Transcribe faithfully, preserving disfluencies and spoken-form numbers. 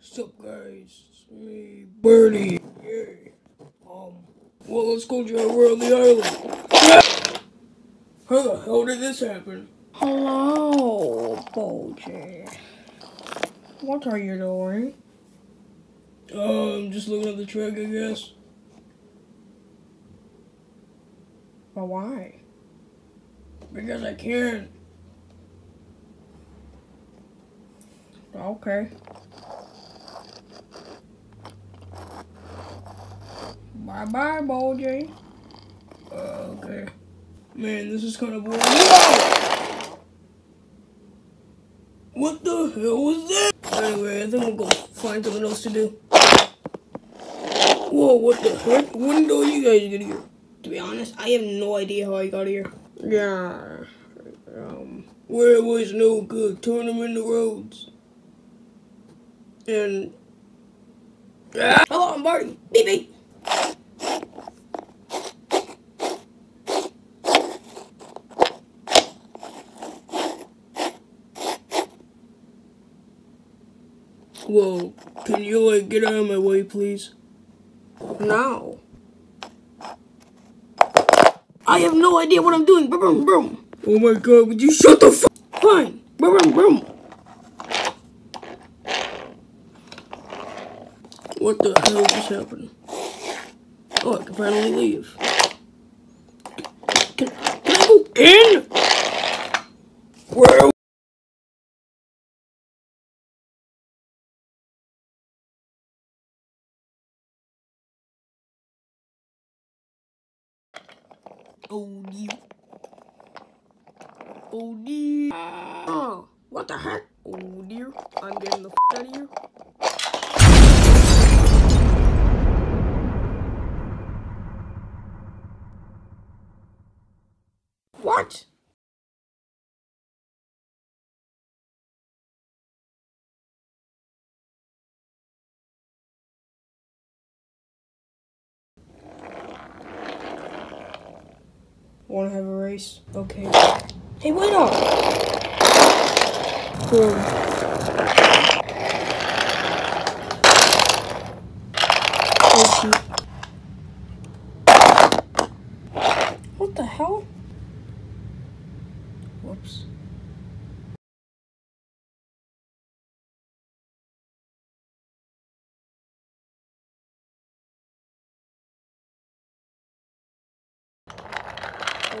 Sup guys, it's me, Birdie. Yeah. Um, well, let's go try World of the Island. How the hell did this happen? Hello, Bojack. What are you doing? Um, just looking at the track, I guess. But why? Because I can. Okay. Bye bye, Bojack. Uh, okay. Man, this is kind of boring. Whoa! What the hell was that? Anyway, I think we'll go find something else to do. Whoa, what the heck? When do you guys get here? To be honest, I have no idea how I got here. Yeah. Um, where was no good, turn them into roads. And ah! Hello, I'm Martin. Beep beep. Whoa, can you like get out of my way, please? No. I have no idea what I'm doing. Brum brum. Oh my god, would you shut the fuck up? Fine. Brum brum. What the hell just happened? Oh, I can finally leave. Can, can I go in? Where? Oh dear. Oh dear. Oh, what the heck? Oh dear. I'm getting the f out of here. What? Wanna have a race? Okay. Hey, wait up! Cool. What the hell? Whoops. Oh